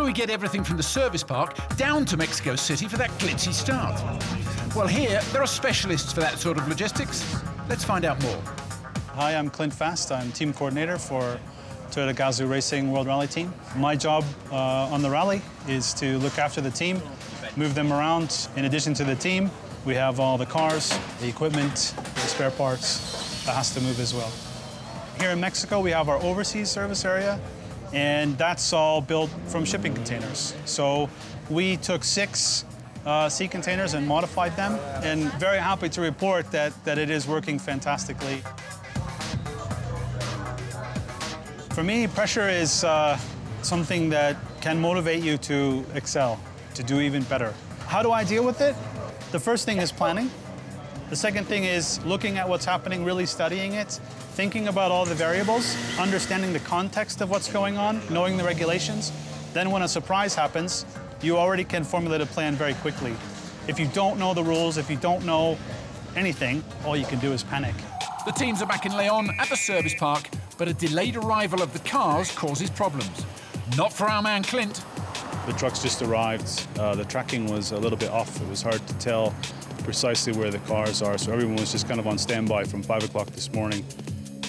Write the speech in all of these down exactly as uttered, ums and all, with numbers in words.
do we get everything from the service park down to Mexico City for that glitzy start? Well, here, there are specialists for that sort of logistics. Let's find out more. Hi, I'm Clint Fast. I'm team coordinator for Toyota Gazoo Racing World Rally Team. My job uh, on the rally is to look after the team, move them around. In addition to the team, we have all the cars, the equipment, the spare parts that has to move as well. Here in Mexico, we have our overseas service area, and that's all built from shipping containers. So we took six uh, sea containers and modified them, and very happy to report that, that it is working fantastically. For me, pressure is uh, something that can motivate you to excel, to do even better. How do I deal with it? The first thing is planning. The second thing is looking at what's happening, really studying it, thinking about all the variables, understanding the context of what's going on, knowing the regulations. Then when a surprise happens, you already can formulate a plan very quickly. If you don't know the rules, if you don't know anything, all you can do is panic. The teams are back in Leon at the service park, but a delayed arrival of the cars causes problems. Not for our man, Clint. The trucks just arrived. Uh, the tracking was a little bit off. It was hard to tell precisely where the cars are, so everyone was just kind of on standby from five o'clock this morning.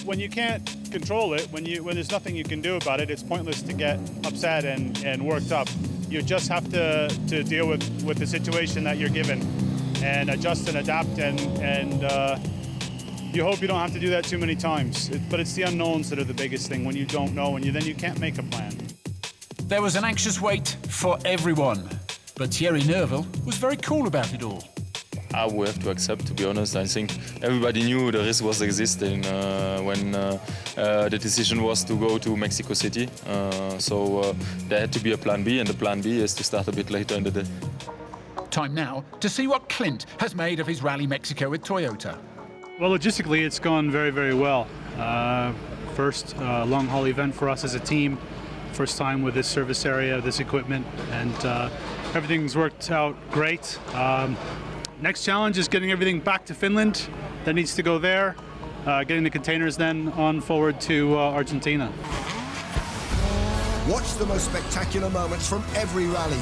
When you can't control it, when, you, when there's nothing you can do about it, it's pointless to get upset and, and worked up. You just have to, to deal with, with the situation that you're given and adjust and adapt and, and uh, you hope you don't have to do that too many times, it, but it's the unknowns that are the biggest thing when you don't know, and you, then you can't make a plan. There was an anxious wait for everyone, but Thierry Neuville was very cool about it all. I would have to accept, to be honest. I think everybody knew the risk was existing uh, when uh, uh, the decision was to go to Mexico City. Uh, so uh, there had to be a plan B, and the plan B is to start a bit later in the day. Time now to see what Clint has made of his Rally Mexico with Toyota. Well, logistically, it's gone very, very well. Uh, first uh, long haul event for us as a team. First time with this service area, this equipment, and uh, everything's worked out great. Um, Next challenge is getting everything back to Finland. That needs to go there. Uh, getting the containers then on forward to uh, Argentina. Watch the most spectacular moments from every rally.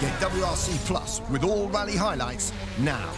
Get W R C Plus with all rally highlights now.